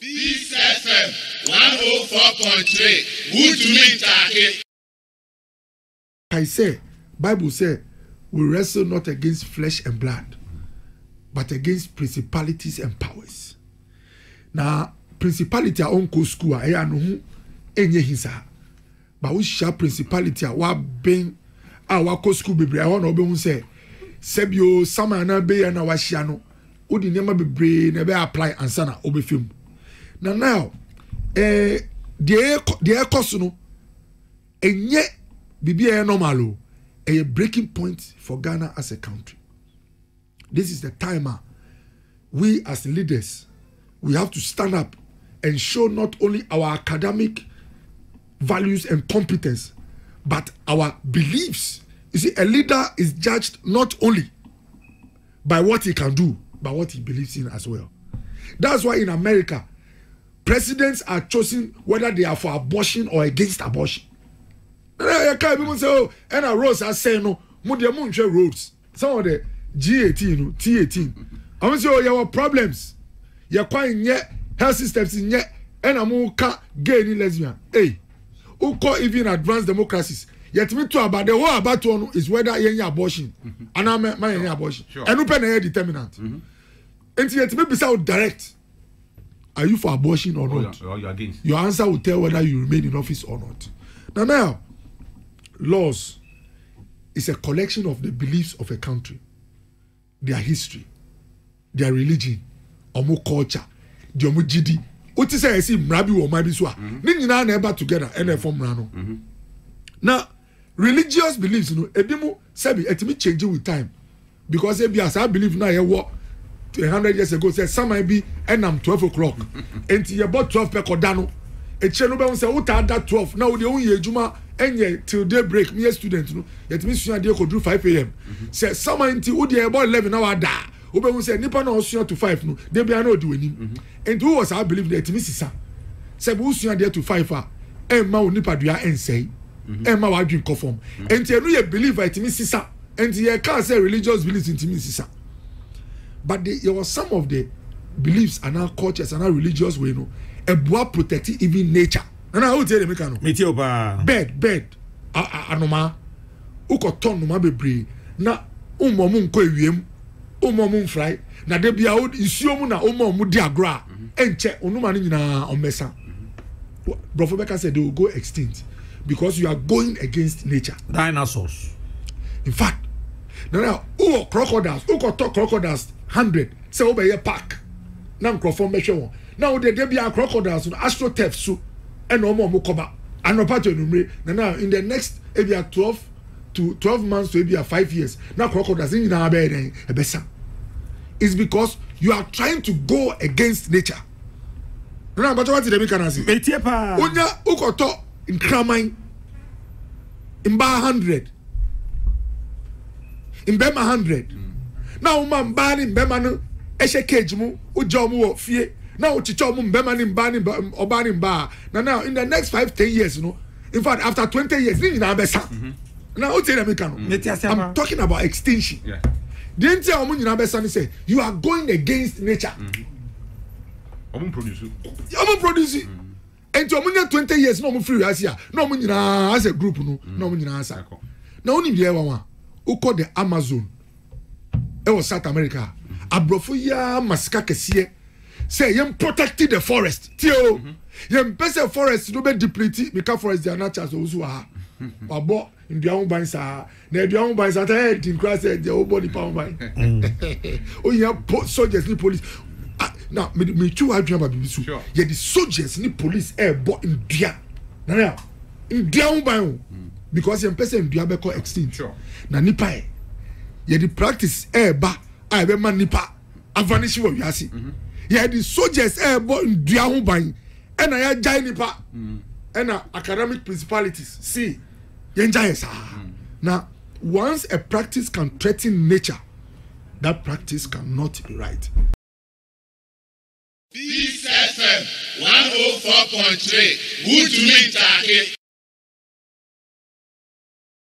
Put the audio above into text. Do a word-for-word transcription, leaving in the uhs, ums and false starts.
Peace F M one oh four point three. Good I say, Bible says, we wrestle not against flesh and blood, but against principalities and powers. Now, principality are onko school, I know who any hinsa. But we shall principality are what being our co school be. I want to be say, Sebio, Samana Bay and our Shiano, Udi Nema be brain, never apply and sana, obe film. Now, now, eh, the air cost no, and yet, B B A normal, a breaking point for Ghana as a country. This is the timer. We as leaders, we have to stand up and show not only our academic values and competence, but our beliefs. You see, a leader is judged not only by what he can do, but what he believes in as well. That's why in America, presidents are chosen whether they are for abortion or against abortion. People say, oh, and a Rose are saying, no, Mudiamunche roads. Some of the G eighteen, T eighteen. I want to say, oh, your problems. You're quite yet, health systems in yet, and a more gay and lesbian. Hey, who call even advanced democracies? Yet me too, about the whole about one is whether any abortion. And I'm my any abortion. And open air determinant. And yet me be so direct. Are you for abortion or oh, not? Or you're against. Your answer will tell whether you remain in office or not. Now, now, laws is a collection of the beliefs of a country, their history, their religion, omo culture, the omo G D. What is I see mrabi or mabiswa? Nini na neba together and form rano. Now, religious beliefs, you know, ebimu sabi etimi change with time because ebi as I believe now, yeah, what one hundred years ago said some might be and I'm twelve o'clock, and you bought twelve pekodano. A channel say, what are that twelve? Now the only Juma and yet till daybreak, me a student, no, yet Miss Sunday could do five A M. Say, someone until the about eleven hour da. Obe who said, Nipper no to five, no, they be no doing him. And who was I believe that Missus Said, who's there to five hour? And Mount Nippadia and say, and my drink conform. And tell you believe at Missus and the can't say religious beliefs in Missus But there were some of the beliefs and our cultures and our religious way, no. Eboa protecting even nature. And I will tell you, Mekano. Bed, bed. Anoma. Uko ton numa bebre. Na umomun ko ewiem. Umomun fry. Na debia old isiomu na umomu diagra. Enche onuma ni na omesa. Brother Becker said they will go extinct because you are going against nature. Dinosaurs. In fact, now uo crocodiles. Uko to crocodiles hundred. Se obe ye park. Nam crofon mesho. Now they be a crocodiles with astroturf so and no more mukoba and no part now in the next maybe a twelve to twelve months to maybe a five years now crocodiles in our bed it's because you are trying to go against nature. Now but what did they can see? Unya ukoto in Kramine in bar hundred in Bema hundred now man ban in Bemanu Eshe Kejmu Ujomu Fie. Now, now, in the next five, ten years, you know, in fact, after twenty years, mm-hmm. I'm talking about extinction. Yeah. You are going against nature. I'm producing. I'm producing. And twenty years, no free as here. No one as a group, no one answer. Now, only the one who called the Amazon. It was South America. Abrofuya Maskakesiye. Say, you protecting the forest. Tio, you best forest no be depleted because forest they are not just those who are. But boy, in their own bands are, in their own bands are head in class head their own body pound by. Oh, you have soldiers ni police. Now, me me too I dream about bibisu. You the soldiers ni police air but in their, na in their own band because you best in their be called extinct. Na nipa, you the practice air ba I be man nipa. I vanish what you see. Yeah, the soldiers are born diahumbani, and I enjoy nipa, and academic principalities. See, enjoy it. Now, once a practice can threaten nature, that practice cannot be right. Peace F M one oh four point three. Good to meet you.